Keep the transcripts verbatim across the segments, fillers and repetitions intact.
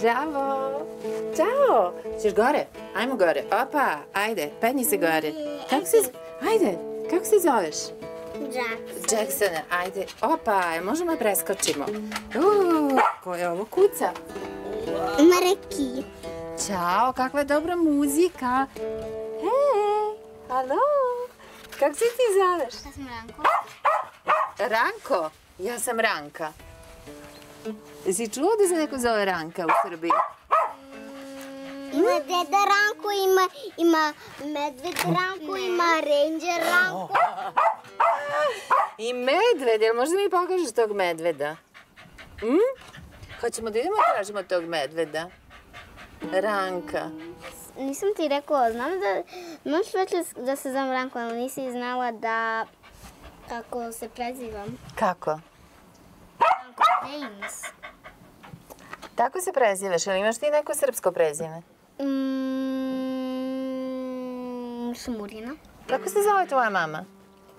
Bravo! Ćao! Ćeš gore? Ajmo gore. Opa! Ajde, penji se gore. Kako se... Ajde! Kako se zoveš? Jackson. Jackson, ajde. Opa! Možemo da preskočimo. Uuu! Ko je ovo kuca? Mareki. Ćao! Kakva je dobra muzika! Hej! Halo! Kako se ti zoveš? Ja sam Ranko. Ranko? Ja sam Ranka. Si čuo da se neko zove Ranka u Srbiji? Ima deda Ranko, ima medved Ranko, ima ranger Ranko. I medved, jel možda mi pokažeš tog medveda? Hoćemo da idemo da tražimo tog medveda. Ranka. Nisam ti rekao, znam da... Možeš reći da se zovem Ranko, ali nisi znala da... Kako se prezivam. Kako? James. Tako se prezivaš, ali imaš ti neko srpsko prezime? Mmm... Šemurina. Kako se zove tvoja mama?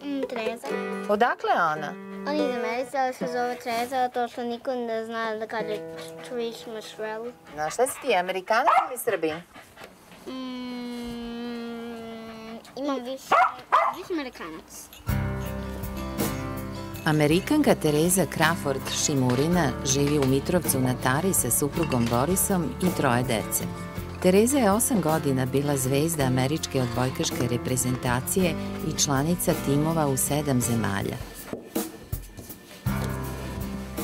Mmm, Tereza. Odakle je ona? Ona je iz Americe, ali se zove Tereza, to što niko ne zna da kaže Trish Mashrelu. No, šta si ti, Amerikanac ili Srbin? Mmm... Imam više... više Amerikanac. Amerikanka Tereza Kraford Shemurina živi u Mitrovcu na Tari sa suprugom Borisom i troje dece. Tereza je osam godina bila zvezda američke odbojkaške reprezentacije i članica timova u sedam zemalja.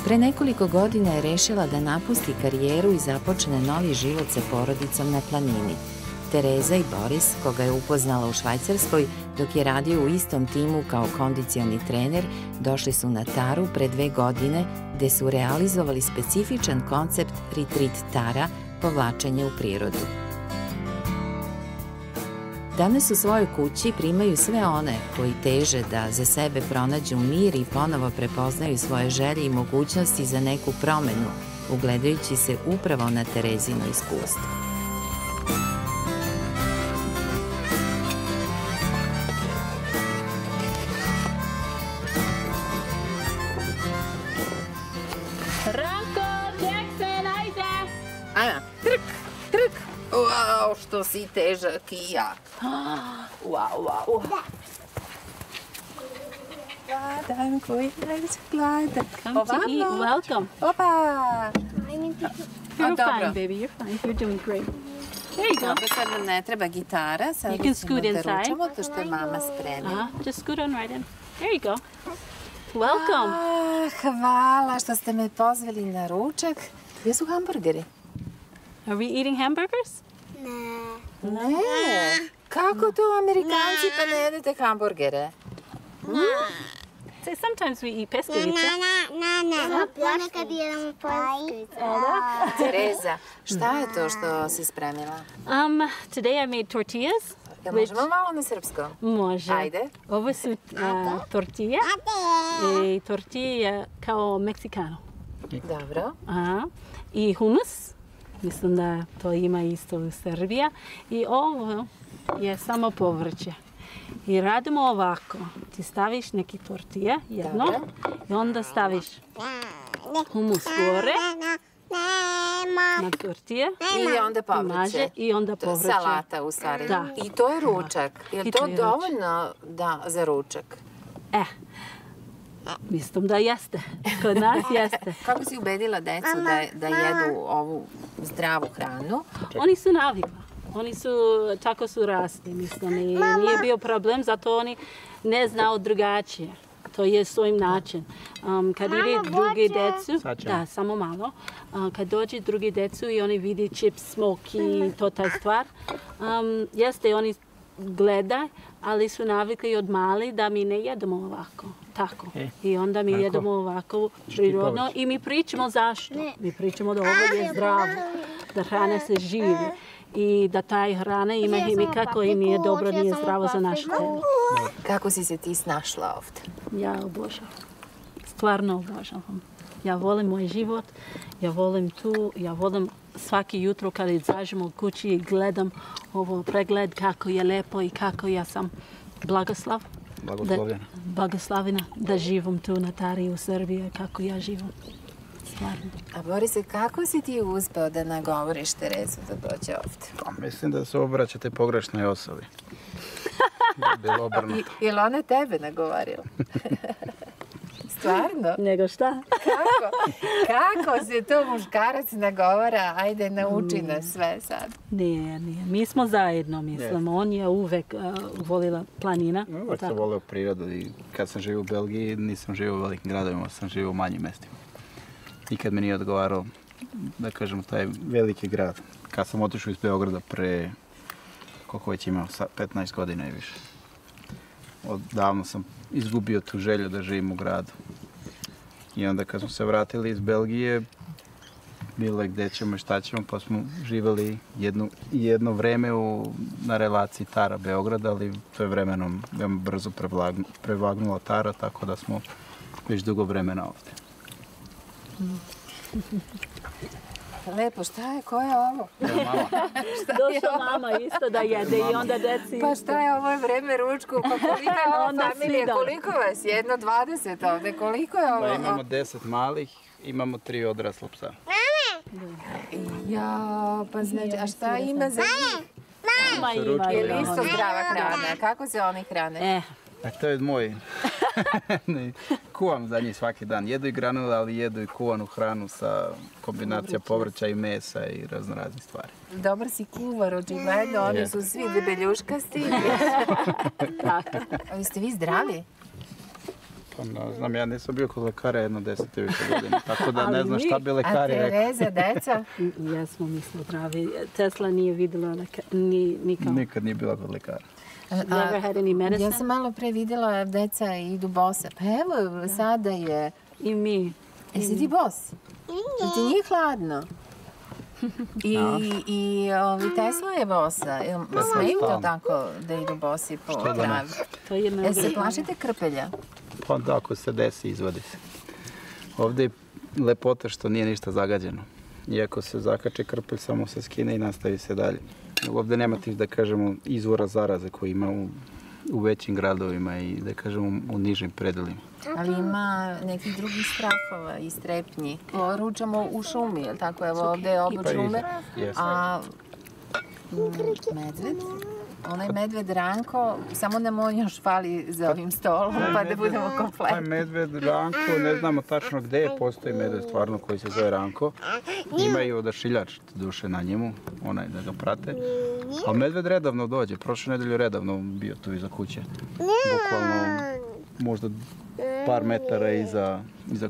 Pre nekoliko godina je rešila da napusti karijeru i započne novi život sa porodicom na planini. Tereza i Boris, koga je upoznala u Švajcarskoj dok je radio u istom timu kao kondicioni trener, došli su na Taru pre dve godine gde su realizovali specifičan koncept Retreat Tara, povlačenje u prirodu. Danas u svojoj kući primaju sve one koji teže da za sebe pronađu mir i ponovo prepoznaju svoje želje i mogućnosti za neku promenu, ugledajući se upravo na Terezino iskustvo. Što si težak i jak. Wow, wow. Gledam koji najveća gleda. Come to eat, welcome. Opa! You're fine, baby, you're fine. You're doing great. There you go. Dobro, sad nam ne treba gitara. Sad ćemo da ručamo to što je mama spremila. Just scoot on right in. There you go. Welcome. Hvala što ste me pozvali na ručak. Gdje su hamburgeri? Are we eating hamburgers? Ne. Ne? Kako to Amerikanci pa ne jedete hamburgere? Sometimes we eat peskavice. Ne, ne, ne. Ponekad jedemo peskavice. Tereza, šta je to što si spremila? Today I made tortillas. Možemo malo na srpskom? Može. Ajde. Ovo su tortille. I tortille kao meksikano. Dobro. I hummus. Mislim da to ima isto u Srbiji. I ovo je samo povrće. I radimo ovako. Ti staviš neke tortije, jedno, i onda staviš humus gore na tortije. I onda povrće. I onda povrće. Salata u stvari. I to je ručak. Je to dovoljno za ručak? E, mislim da jeste. Kod nas jeste. Kako si ubedila decu da jedu ovu zdravu hranu? Oni su navikli. Oni su, tako su rasli, mislim. I nije bio problem, zato oni ne znaju drugačije. To je svojim način. Kad vidi drugi decu, da, samo malo, kad dođe drugi decu i oni vidi čips, smok i to taj stvar, jeste, oni gledaju, ali su navikli od mali da mi ne jedemo ovako. Tako. I onda mi jedemo ovako prirodno i mi pričamo zašto. Mi pričamo da ovo je zdravo, da hrana se živi i da taj hrana ima hemika koji nije dobro, nije zdravo za naše telo. Kako si se ti snašla ovdje? Ja obožavam. Stvarno obožavam. Ja volim moj život, ja volim tu, ja volim svaki jutro kada izađem u kući i gledam ovo pregled kako je lepo i kako ja sam blagoslav. Blagoslavljena. Blagoslavljena da živom tu na Tari u Srbiji kako ja živom. stvarno. A Borise, kako si ti uspeo da nagovoriš Terezu da dođe ovdje? Pa, mislim da se obraćate pogrešnoj osobi. Da je bilo obrnuto. Je li ona tebe nagovorila? Stvarno? Nego šta? Kako? Kako se to muškarac nagovara? Ajde, nauči nas sve sad. Nije, nije. Mi smo zajedno, mislim. On je uvek volila planina. Uvek se voleo prirodu i kad sam živio u Belgiji nisam živio u velikim gradovima, sam živio u manjim mestima. Nikad mi nije odgovarao, da kažemo, taj veliki grad. Kad sam otišao iz Beograda pre, koliko već imao, petnaest godina i više. Odavno sam izgubio tu želju da živim u gradu. I onda kad smo se vratili iz Belgije, bilo je gdje ćemo i šta ćemo, pa smo živjeli jedno vreme na relaciji Tara-Beograd, ali to je vremenom veoma brzo prevagnula Tara, tako da smo već dugo vremena ovdje. Lepo, šta je, ko je ovo? Došla mama isto da jede i onda deci... Pa šta je, ovo je vreme ručku, pa koliko je ova familija, koliko vas? Jedno dvadeset ovdje, koliko je ovo? Imamo deset malih, imamo tri odrasla psa. Jao, pa znači, a šta ima za njih? Mama ima. Je li isto zdrava hrana? Kako se oni hrane? A to je moj. Kuvam za njih svaki dan. Jedu i granule, ali jedu i kuvanu hranu sa kombinacija povrća i mesa i raznoraznih stvari. Dobar si kuvar, očigledno. Oni su svi debeljuškasti. Ali ste vi zdravi? Znam, ja nisam bio kod lekara jedno deset i više godina, tako da ne znam šta bi lekari rekao. A Tereza, deca? Jesmo, mi smo zdravi. Tesla nije vidjela nikad. Nikad nije bila kod lekara. Ja sam malo pre vidjela deca idu bosa. Pa evo, sada je... I mi. Jesi ti bos? I ti nije hladno. I Tesla je bosa. Smeju to tako da idu bosi po travi? Jesi se plašite krpelja? Pa da, ako se desi, izvadi se. Ovdje je lepota što nije ništa zagađeno. Iako se zakače krpelj, samo se skine i nastavi se dalje. Ovdje nema tih, da kažemo, izvora zaraze koji ima u većim gradovima i, da kažemo, u nižim predelima. Ali ima nekih drugih strahova i strepnji. Ručamo u šumi, je li tako? Evo, ovdje je obo šume. A medved? Onaj medved Ranko, samo nam on još fali za ovim stolom, pa da budemo kompletni. Taj medved Ranko, ne znamo tačno gde je, postoji medved stvarno koji se zove Ranko. Imaju odašiljač duše na njemu, onaj da ga prate. Ali medved redavno dođe, prošle nedelju redavno bio tu iza kuće. Bukvalno možda par metara iza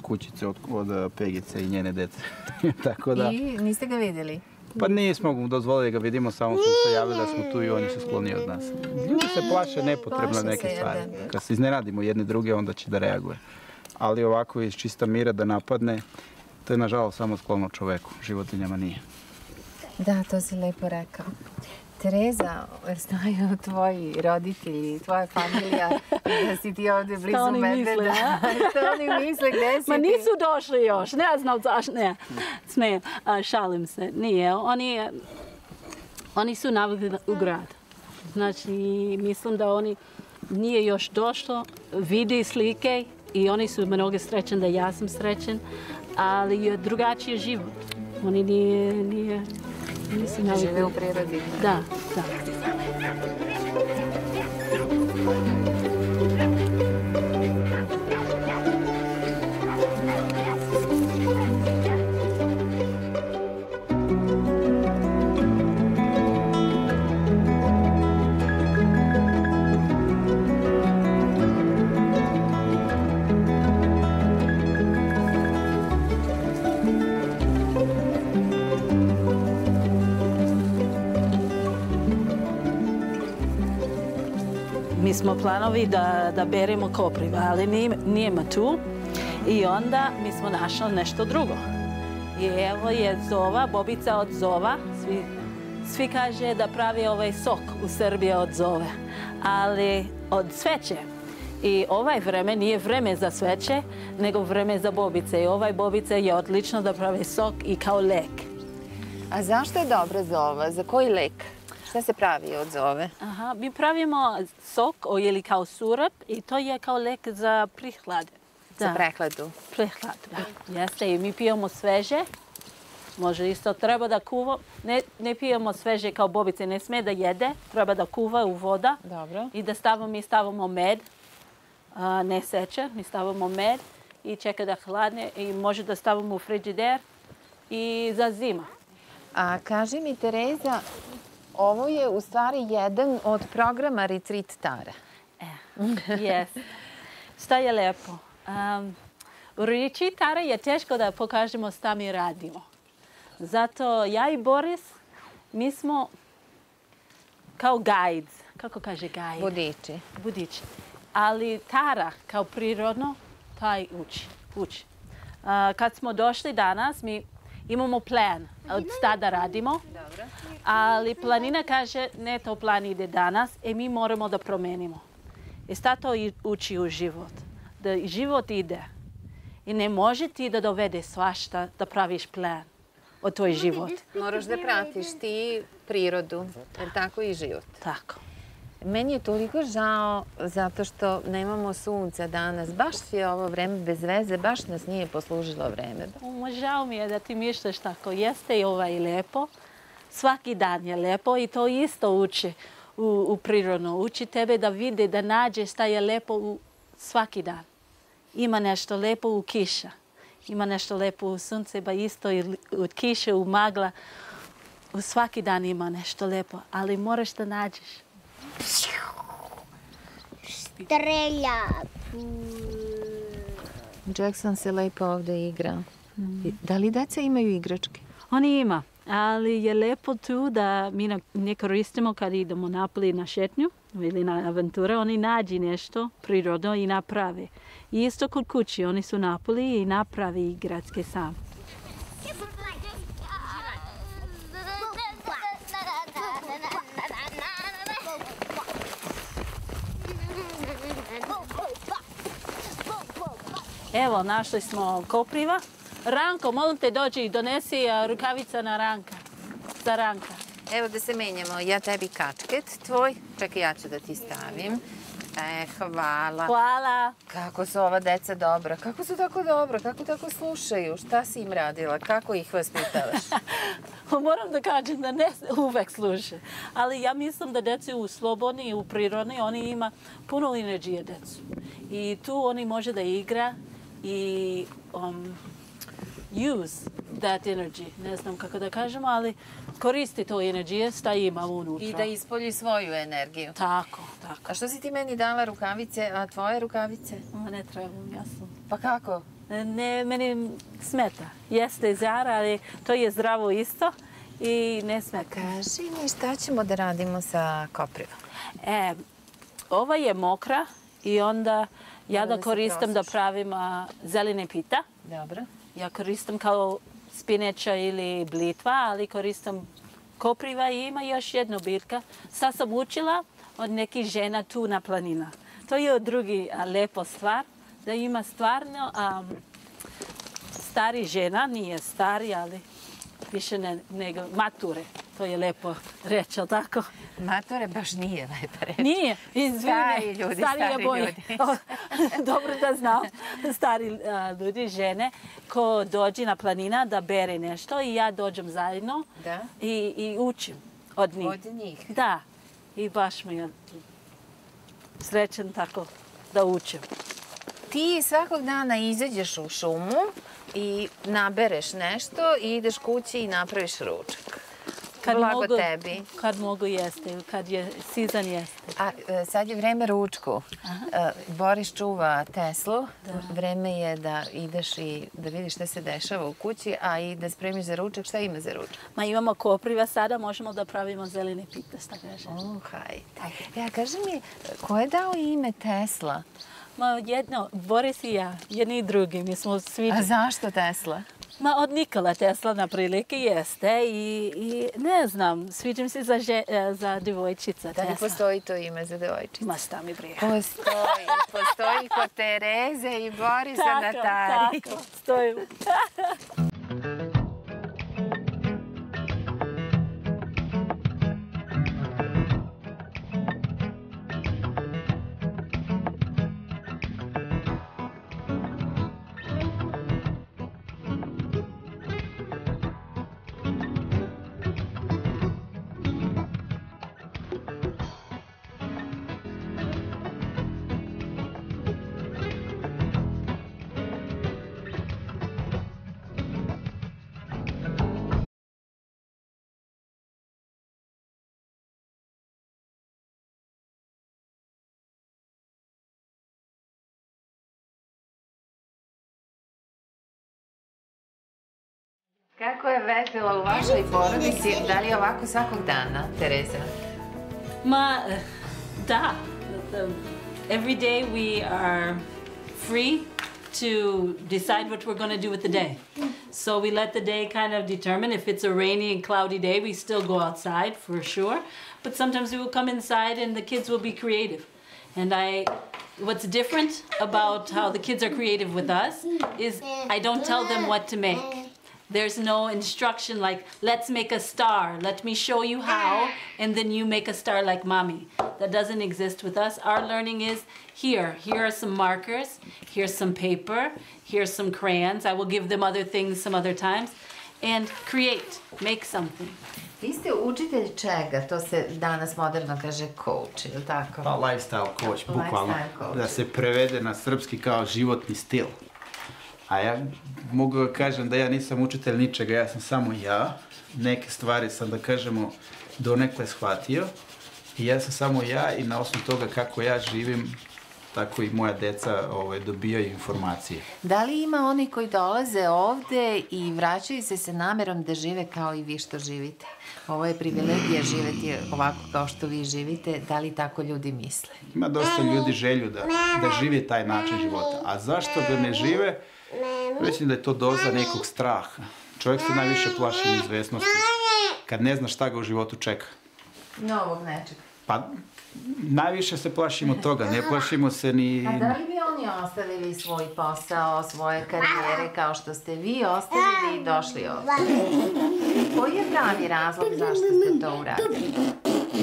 kućice od Pegice i njene dece. I niste ga vidjeli? Pa nismo mu dozvolili da ga vidimo, samo smo se javili da smo tu i oni se sklonili od nas. Ljudi se plaše nepotrebno neke stvari. Kad se iznenadimo jedne druge, onda će da reaguje. Ali ovako iz čista mira da napadne, to je nažalost samo sklono čoveku, životinjama nije. Da, to si lepo rekao. Tereza, znaju tvoji roditelji, tvoja familija, da si ti ovdje blizu medveda. Što oni misle, gdje si ti? Ma nisu došli još, ne znam zašto, ne. Smijem, šalim se, nije. Oni su navikli u grad. Znači, mislim da oni nije još došlo, vidi slike i oni su mnogo srećeni da ja sam srećen, ali je drugačiji život. Oni nije... Žive u prirodi. Da, da. Mi smo planovi da beremo kopriva, ali nijema tu i onda mi smo našli nešto drugo. I evo je zova, bobica od zova. Svi kaže da pravi ovaj sok u Srbiji od zove, ali od sveće. I ovaj vreme nije vreme za sveće, nego vreme za bobice. I ovaj bobice je odlično da pravi sok i kao lek. A zašto je dobra zova? Za koji lek? Šta se pravi od zove? Mi pravimo sok ili kao sirop i to je kao lek za prihlade. za prehladu. Prehladu, da. Jeste, i mi pijemo sveže. Može isto, treba da kuva. Ne, ne pijemo sveže kao bobice, ne sme da jede. Treba da kuva u voda. Dobro. I da stavamo, mi stavamo med. A, ne seče, mi stavamo med i čeka da hladne i može da stavamo u frižider i za zima. A kaži mi, Tereza, ovo je u stvari jedan od programa Retreat Tara. Jes. Šta je lepo. Um, u Retreat Tara je teško da pokažemo šta mi radimo. Zato ja i Boris, mi smo kao guides. Kako kaže guide? Budiči. Budiči. Ali Tara, kao prirodno, taj uči. uči. Uh, kad smo došli danas, mi imamo plan od stada radimo, ali planina kaže ne, to plan ide danas i mi moramo da promenimo. I sad to uči u život. Da život ide. I ne može ti da dovede svašta da praviš plan o tvoj život. Moraš da pratiš ti prirodu, jer tako i život. Tako. Meni je toliko žao zato što nemamo sunca danas. Baš je ovo vreme bez veze, baš nas nije poslužilo vreme. Žao mi je da ti misliš tako. Jeste i ovaj lepo. Svaki dan je lepo i to isto uči u, u prirodno. Uči tebe da vidi, da nađe šta je lepo u svaki dan. Ima nešto lepo u kiša. Ima nešto lepo u sunce, ba isto i od kiše, u magla. U svaki dan ima nešto lepo, ali moraš da nađeš. Strelja. Jackson se lepo ovdje igra. Da li deca imaju igračke? Oni ima, ali je lepo tu da mi ne koristimo kad idemo napolje na šetnju ili na avanture. Oni nađi nešto prirodno i naprave. I isto kod kući, oni su napolje i napravi igračke sami. Evo, našli smo kopriva. Ranko, molim te dođi i donesi rukavica na Ranka. Za Ranka. Evo da se menjamo. Ja tebi kačket tvoj. Čekaj, ja ću da ti stavim. E, hvala. Hvala. Kako su ova deca dobra. Kako su tako dobra. Kako tako slušaju. Šta si im radila? Kako ih vaspitavaš? Moram da kažem da ne uvek slušaju. Ali ja mislim da deci u slobodni i u prirodni, oni ima puno energije decu. I tu oni može da igra i... Um, use that energy, ne znam kako da kažemo, ali koristi to energije, šta ima unutra. I da ispolji svoju energiju. Tako, tako. A što si ti meni dala rukavice, a tvoje rukavice? Ne trebam, ja sam. Pa kako? Ne, meni smeta. Jeste zara, ali to je zdravo isto i ne smeta. Kaži mi šta ćemo da radimo sa koprivom? E, ova je mokra i onda ja da koristim da pravim zelene pita. Dobro. Ja koristim kao spineća ili blitva, ali koristim kopriva i ima još jedna biljka. Sad sam učila od nekih žena tu na planina. To je drugi lepo stvar, da ima stvarno um, stari žena, nije stari, ali više ne, nego mature. To je lepo reći, ali tako? Mature baš nije lepa reći. Nije, izvini. Stari ljudi, stari ljudi. Dobro da znam. Stari a, ljudi, žene, ko dođe na planina da bere nešto i ja dođem zajedno i, i učim od njih. Od njih? Da. I baš mi je srećen tako da učim. Ti svakog dana izađeš u šumu i nabereš nešto i ideš kući i napraviš ručak. Kad blago mogu, tebi. Kad mogu jeste, kad je sezon jeste. A sad je vreme ručku. Aha. Boris čuva Teslu. Da. Vreme je da ideš i da vidiš šta se dešava u kući, a i da spremiš za ručak. Šta ima za ručak? Ma imamo kopriva sada, možemo da pravimo zelene pita, šta kažeš? Oh, hajde. Ja, kaži mi, ko je dao ime Tesla? Ma jedno, Boris i ja, jedni i drugi, mi smo svi... A zašto Tesla? Ma od Nikola Tesla na prilike jeste i, i ne znam, sviđam se za, že, za devojčica Tesla. Da li postoji to ime za devojčica? Ma šta mi brije. Postoji, postoji kod Tereze i Borisa na Tari. Tako, stoji. Kako je veselo u vašoj porodici? Da li je ovako svakog dana, Tereza? Ma, da. Every day we are free to decide what we're going to do with the day. So we let the day kind of determine. If it's a rainy and cloudy day, we still go outside for sure. But sometimes we will come inside and the kids will be creative. And I, what's different about how the kids are creative with us is I don't tell them what to make. There's no instruction like, let's make a star, let me show you how, and then you make a star like mommy. That doesn't exist with us. Our learning is here. Here are some markers, here's some paper, here's some crayons. I will give them other things some other times. And create, make something. Vi ste učitelj čega? To se danas moderno kaže coach, ili tako? Pa lifestyle coach, bukvalno. Da se prevede na srpski kao životni stil. A ja mogu da kažem da ja nisam učitelj ničega, ja sam samo ja. Neke stvari sam, da kažemo, donekle shvatio. I ja sam samo ja i na osnovu toga kako ja živim, tako i moja deca dobijaju informacije. Da li ima oni koji dolaze ovde i vraćaju se sa namerom da žive kao i vi što živite? Ovo je privilegija živeti ovako kao što vi živite. Da li tako ljudi misle? Ima dosta ljudi želju da žive taj način života. A zašto ga ne žive? Mislim da je to doza nekog straha. Čovjek se najviše plaši neizvjesnosti. Kad ne zna šta ga u životu čeka. Novog nečega. Pa najviše se plašimo toga, ne plašimo se ni... A da li bi oni ostavili svoj posao, svoje karijere kao što ste vi ostavili i došli ovdje? Koji je pravi razlog zašto ste to uradili?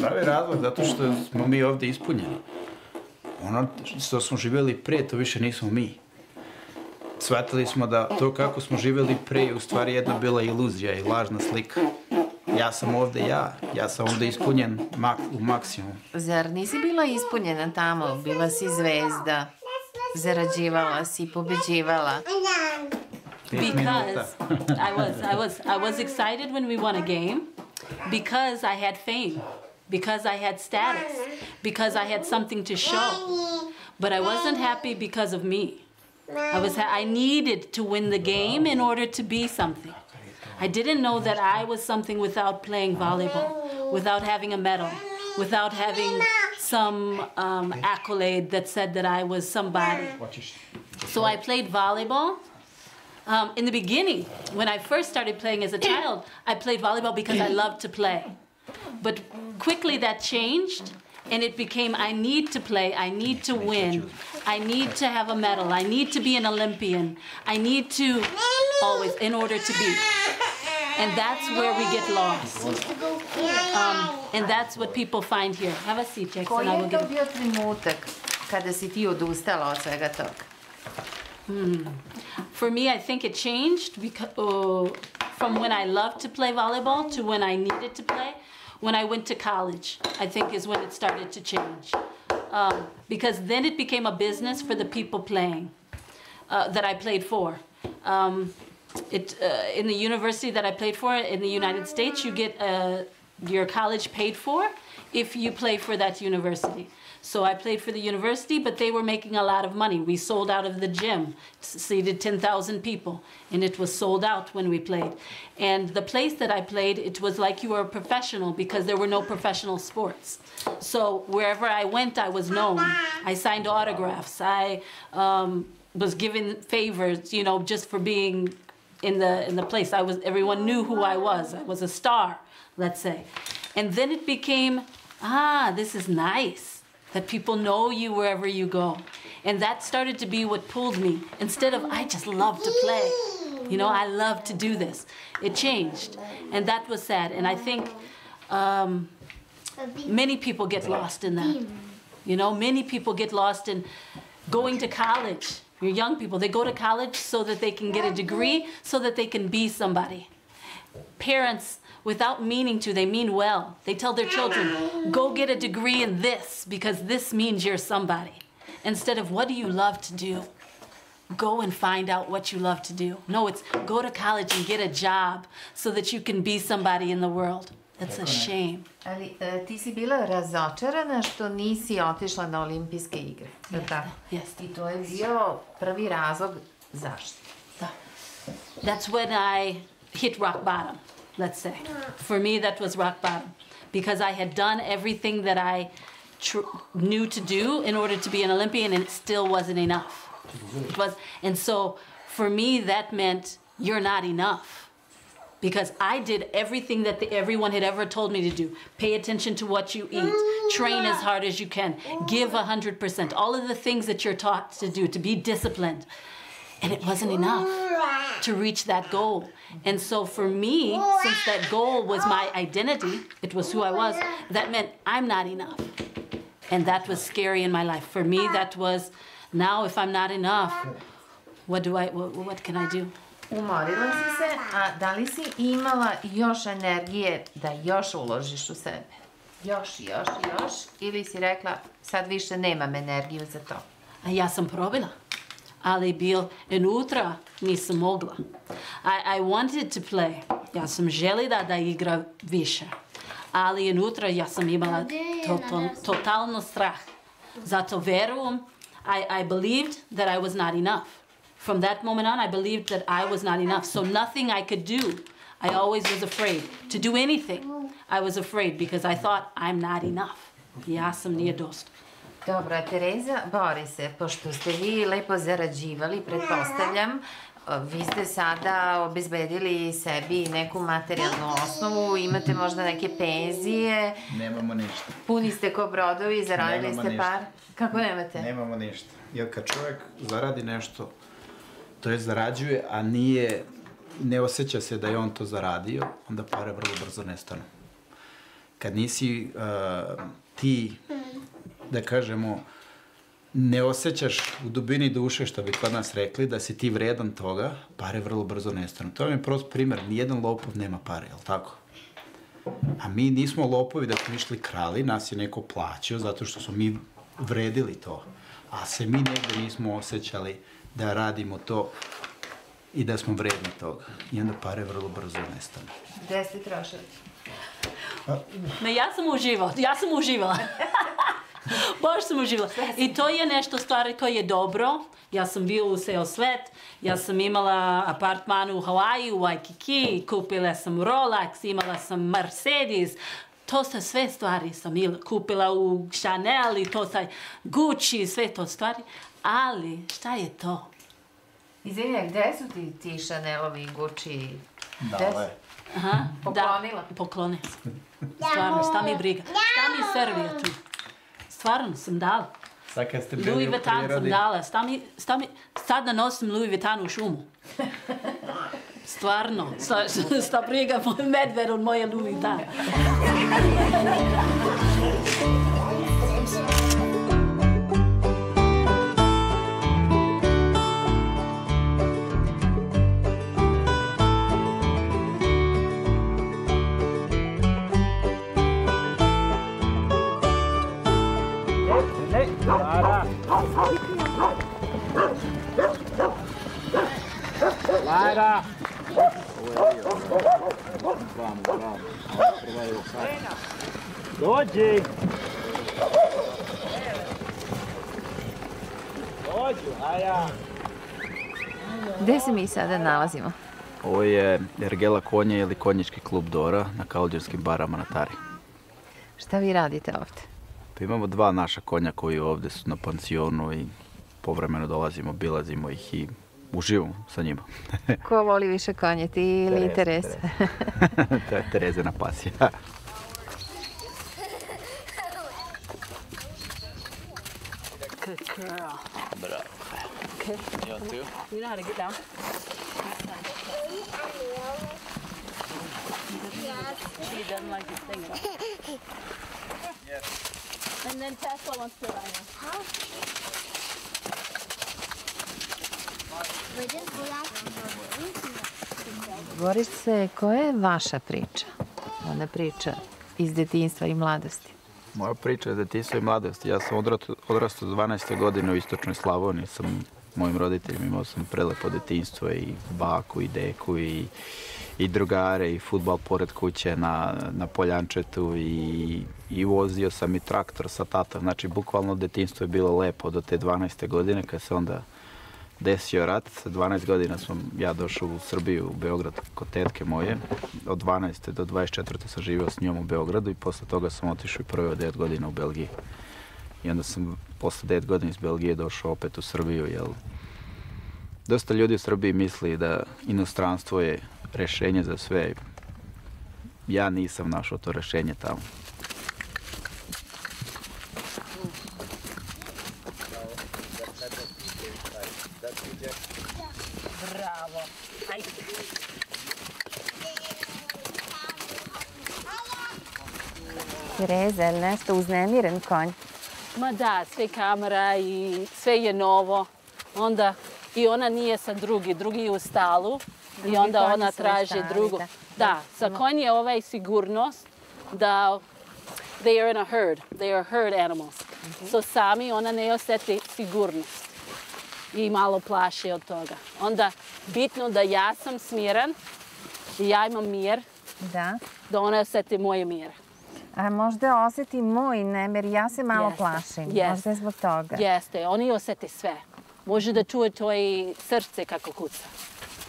Pravi razlog zato što smo mi ovdje ispunjeni. Ono što smo živjeli prije, to više nismo mi. Shvatili smo da to kako smo živjeli prije je u stvari jedna bila iluzija i lažna slika. Ja sam ovdje ja, ja sam ovdje ispunjen u maksimumu. Zar nisi bila ispunjena tamo? Bila si zvezda, zarađivala si, pobeđivala. Because I was, I was, I was excited when we won a game because I had fame, because I had status, because I had something to show. But I wasn't happy because of me. I was, I needed to win the game in order to be something. I didn't know that I was something without playing volleyball, without having a medal, without having some um, accolade that said that I was somebody. So I played volleyball. Um, in the beginning, when I first started playing as a child, I played volleyball because I loved to play. But quickly that changed. And it became, I need to play, I need to win, I need to have a medal, I need to be an Olympian, I need to always, in order to be. And that's where we get lost. Um, and that's what people find here. Have a seat, Jackson. Koji je to bio trenutak kada si ti odustala od svega toga? For me, I think it changed because, uh, from when I loved to play volleyball to when I needed to play. When I went to college, I think is when it started to change. Um, because then it became a business for the people playing, uh, that I played for. Um, it, uh, in the university that I played for in the United States, you get uh, your college paid for if you play for that university. So I played for the university, but they were making a lot of money. We sold out of the gym, seated ten thousand people, and it was sold out when we played. And the place that I played, it was like you were a professional because there were no professional sports. So wherever I went, I was known. I signed autographs. I um, was given favors, you know, just for being in the in the place. I was. Everyone knew who I was. I was a star, let's say. And then it became, ah, this is nice. That people know you wherever you go. And that started to be what pulled me. Instead of, I just love to play. You know, I love to do this. It changed. And that was sad. And I think um, many people get lost in that. You know, many people get lost in going to college. Your young people, they go to college so that they can get a degree, so that they can be somebody. Parents, without meaning to, they mean well. They tell their children, go get a degree in this because this means you're somebody. Instead of what do you love to do? Go and find out what you love to do. No, it's go to college and get a job so that you can be somebody in the world. That's a shame. Ali ti si bila razočarana što nisi otišla na olimpijske igre. Yes. I to je bio prvi razlog zašto. That's when I... hit rock bottom, let's say. For me, that was rock bottom, because I had done everything that I tr knew to do in order to be an Olympian, and it still wasn't enough. It was, and so for me, that meant you're not enough, because I did everything that the, everyone had ever told me to do. Pay attention to what you eat, train as hard as you can, give one hundred percent, all of the things that you're taught to do, to be disciplined. And it wasn't enough to reach that goal. And so for me, since that goal was my identity, it was who I was, that meant I'm not enough. And that was scary in my life. For me, that was, now if I'm not enough, what do I, what, what can I do? Umorila si se, a da li si imala još energije da još uložiš u sebe? Još, još, još, ili si rekla sad više nemam energiju za to? A ja sam probila. Ali bil enutra nisam mogla. I, I wanted to play. Ja sam želila da igra više. Ali enutra ja sam imala total, totalno strah. Zato verujem, I, I believed that I was not enough. From that moment on, I believed that I was not enough. So nothing I could do. I always was afraid to do anything. I was afraid because I thought I'm not enough. Ja sam nije dosta. Dobro, Tereza, Borise, pošto ste vi lepo zarađivali, pretpostavljam, vi ste sada obezbedili sebi neku materijalnu osnovu, imate možda neke penzije. Nemamo ništa. Puni ste ko brodovi, zaradili ste par. Kako nemate? Nemamo ništa. Jer kad čovjek zaradi nešto, to je zarađuje, a nije, ne osjeća se da je on to zaradio, onda pare vrlo brzo nestanu. Kad nisi ti, da kažemo, ne osjećaš u dubini duše, što bi kod nas rekli, da si ti vredan toga, pare vrlo brzo nestanu. To je prost primjer, nijedan lopov nema pare, jel' tako? A mi nismo lopovi da smo išli krali, nas je neko plaćao zato što smo mi vredili to. A se mi negdje nismo osjećali da radimo to i da smo vredni toga. I onda pare vrlo brzo nestanu. Gde ste trošili? Ne, ja sam uživala. Ja sam uživala. Baš sam uživala. I to je nešto stvari koje je dobro. Ja sam bila u ceo svet. Ja sam imala apartman u Hawaii, u Waikiki. Kupila sam Rolex, imala sam Mercedes. To se sve stvari sam kupila u Chanel i to taj Gucci, sve to stvari. Ali šta je to? Izvinjaj, gde su ti ti Chanelovi i Gucci? Dale. Poklonila? Poklonila sam. Stvarno, šta mi briga? Šta mi servija tu? Stvarno sam dala. Sad kad ste bili u prirodi. Louis Vuitton sam dala. Sad da nosim Louis Vuitton u šumu. Stvarno. Šta briga medved od moje Louis Vuitton. Lajra! Vamo, vamo. Dođi! Dođu, haja! Gde se mi sada nalazimo? Ovo je ergela konje ili konjički klub Dora na Kalđerskim barama na Tari. Šta vi radite ovdje? Pa imamo dva naša konja koji ovdje su na pansionu i povremeno dolazimo, bilazimo ih i uživamo sa njima. Ko voli više konje, ti ili Tereza? To je Terezina pasija. Good girl. Bravo. Okay. You want to? You know how to get down. She doesn't like this thing at all. Yes. And then Tesla wants to ride her. How? Boris, koja je vaša priča? Ona priča iz detinjstva i mladosti. Moja priča je detinjstva i mladosti. Ja sam odrastao dvanaeste godine u istočnoj Slavoniji. Sam mojim roditeljima imao sam prelepo detinjstvo i baku i deku i drugare i futbal pored kuće na Poljančetu i vozio sam i traktor sa tatom. Znači, bukvalno detinjstvo je bilo lepo do te dvanaeste godine kad se onda desio rat, dvanaest godina sam ja došao u Srbiju, u Beograd, kod tetke moje. Od dvanaeste do dvadeset četvrte sam živio s njom u Beogradu i posle toga sam otišao i prve od devet godina u Belgiji. I onda sam posle devet godina iz Belgije došao opet u Srbiju, jel... Dosta ljudi u Srbiji misli da inostranstvo je rešenje za sve. Ja nisam našao to rešenje tamo. Tereza, je li nešto uznemiren konj? Ma da, sve kamera i sve je novo. Onda i ona nije sa drugi, drugi je u stalu i onda ona traže drugu. Da, sa konj je ovaj sigurnost da they are in a herd, they are herd animals. So sami ona ne osjeti sigurnost i malo plaši od toga. Onda bitno da ja sam smiran i ja imam mir, da ona osjeti moje mire. A možda osjeti moj nemer, ja se malo plašim, možda je zbog toga. Jeste, oni osjeti sve. Može da čuje tvoje srce kako kuca.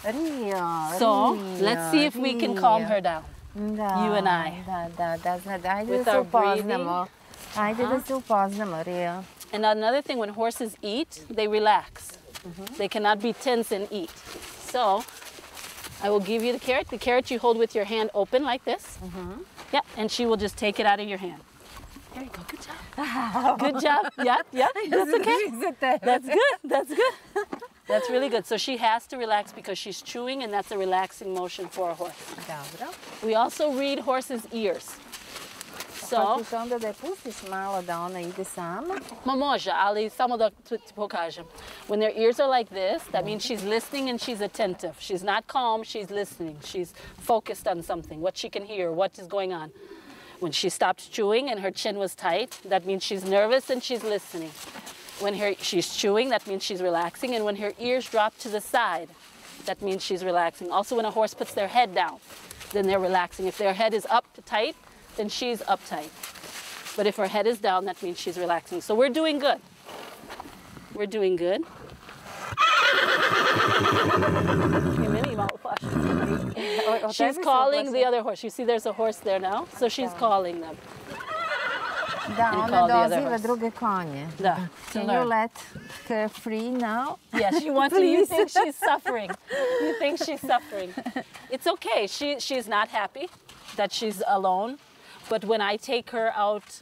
Rio, so, let's see if we can calm her down, you and I. Da, da, da, znači, ajde da se upoznamo. Ajde da se upoznamo, Rio. And another thing, when horses eat, they relax. They cannot be tense and eat. So, I will give you the carrot. The carrot you hold with your hand open like this. Yeah, and she will just take it out of your hand. There you go, good job. Good job, yeah, yeah, that's okay. That's good, that's good. That's really good. So she has to relax because she's chewing, and that's a relaxing motion for a horse. We also read horses' ears. So... Pa ćeš onda da je pustiš malo da ona ide sama? Ma može, ali samo da ti pokažem. When their ears are like this, that means she's listening and she's attentive. She's not calm, she's listening. She's focused on something, what she can hear, what is going on. When she stopped chewing and her chin was tight, that means she's nervous and she's listening. When her, she's chewing, that means she's relaxing. And when her ears drop to the side, that means she's relaxing. Also, when a horse puts their head down, then they're relaxing. If their head is up tight, then she's uptight. But if her head is down, that means she's relaxing. So we're doing good. We're doing good. She's calling the other horse. You see there's a horse there now? So she's calling them. Da, ona doziva druge konje. Da. Can you let her free now? Yes, she wants to. You think she's suffering. You think she's suffering. It's okay. She, she's not happy that she's alone. But when I take her out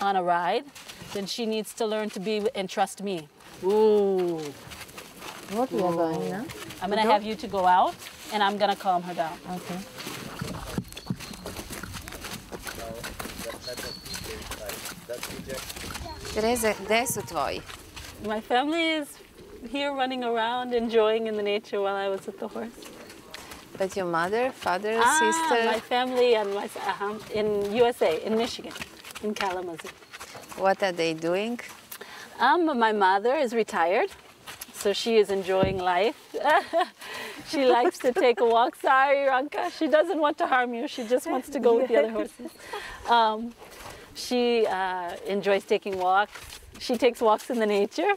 on a ride, then she needs to learn to be and trust me. Ooh. What are you going now? I'm going to have you to go out, and I'm going to calm her down. Okay. Tereza, gde su tvoji? My family is here running around, enjoying in the nature while I was with the horse. But your mother, father, ah, sister? My family and my, uh, in U S A, in Michigan, in Kalamazoo. What are they doing? Um, my mother is retired, so she is enjoying life. She likes to take a walk. Sorry, Ranko, she doesn't want to harm you. She just wants to go with the other horses. Um, she uh, enjoys taking walks. She takes walks in the nature.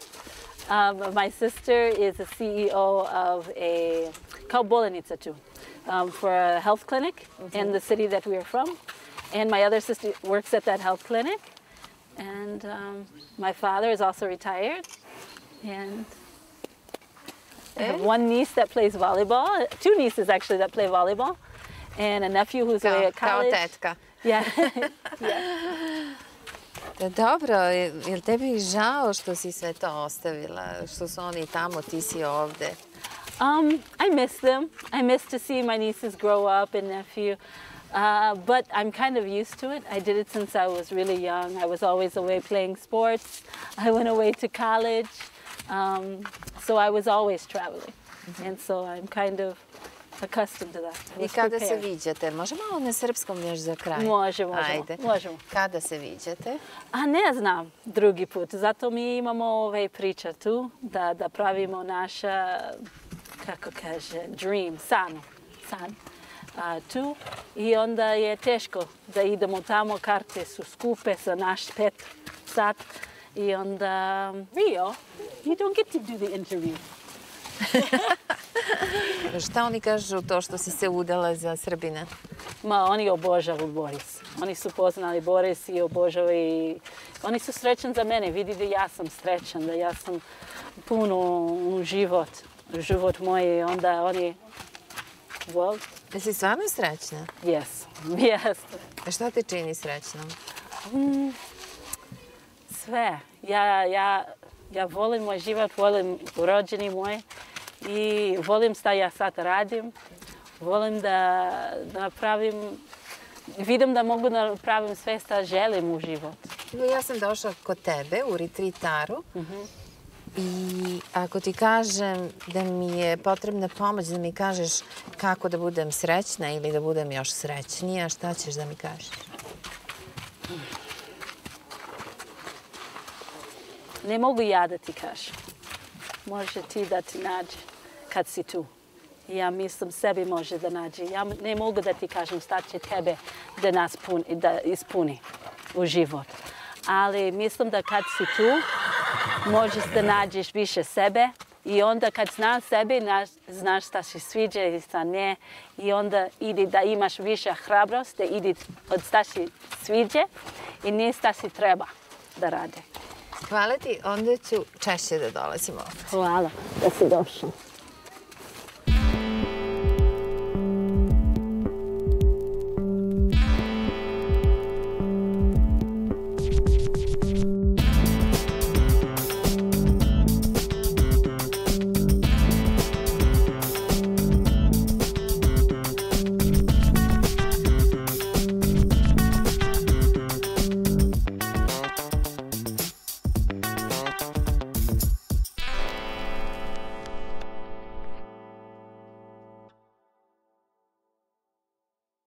Um, my sister is the C E O of a Kaubolanica too, um, for a health clinic mm-hmm. in the city that we are from. And my other sister works at that health clinic. And um, my father is also retired. And I have one niece that plays volleyball, two nieces actually that play volleyball, and a nephew who's away at college. Kao tetka. Yeah. Yeah. Dobro, je li tebi žao što si sve to ostavila? Što su oni tamo, ti si ovde? I miss them. I miss to see my nieces grow up and nephew. But I'm kind of used to it. I did it since I was really young. I was always away playing sports. I went away to college. So I was always traveling. And so I'm kind of accustomed to that. I kada se viđate? Može malo na srpskom još za kraj? Može, možemo. Kada se viđate? A ne znam drugi put. Zato mi imamo ove priče tu da pravimo naša, kako kaže, dream, san. Tu. I onda je teško da idemo tamo. Karte su skupe za naš pet sat. I onda Rio, you don't get to do the interview. Šta oni kažu to što si se udala za Srbina? Ma, oni obožavaju Boris. Oni su poznali Boris i obožavaju. Oni su srećni za mene. Vidi da ja sam srećan, da ja sam puno u život. Život moj, onda oni... Jesi stvarno srećna? Jes, jes. A šta te čini srećnom? Sve. Ja volim moj život, volim rođeni moj i volim šta ja sad radim. Volim da napravim... Vidim da mogu da napravim sve šta želim u život. Ja sam došla kod tebe u Retreat Taru. I ako ti kažem da mi je potrebna pomoć, da mi kažeš kako da budem srećna ili da budem još srećnija, šta ćeš da mi kažeš? Ne mogu ja da ti kažem. Može ti da ti nađe kad si tu. Ja mislim sebi može da nađe. Ja ne mogu da ti kažem šta će tebe da nas ispuni u život. Ali mislim da kad si tu, možeš da nađeš više sebe i onda kad znaš sebe, znaš šta se sviđa i šta ne. I onda ide da imaš više hrabrost, da ide od šta se sviđa i ne šta se treba da rade. Hvala ti, onda ću češće da dolazim ovdje. Hvala da si došla.